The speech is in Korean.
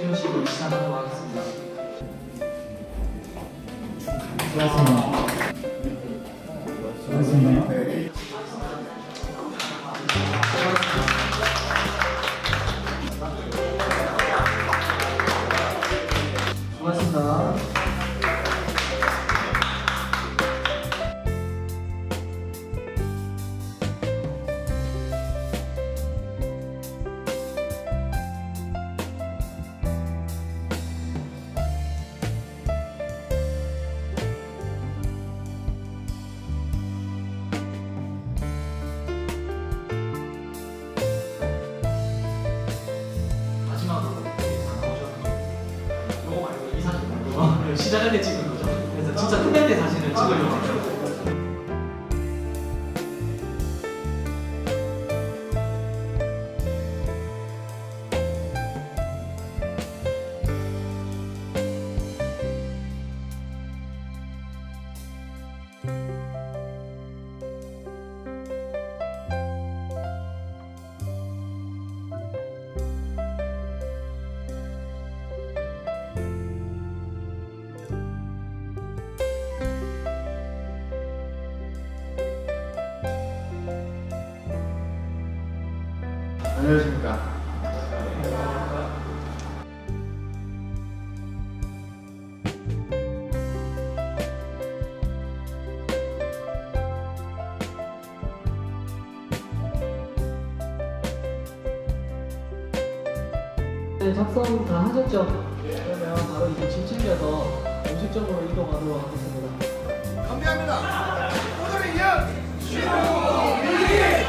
세우시고 시작하도록 하겠습니다. 수고하셨습니다. 수고하셨습니다. 네. 수고하셨습니다. 시작할 때 찍은 거죠. 그래서 진짜 끝날 때 사진을 찍으려고. 안녕하십니까. 네, 작성 다 하셨죠? 그러면 바로 이제 짐 챙겨서 공식적으로 이동하도록 하겠습니다. 감사합니다. 오늘의 이야기!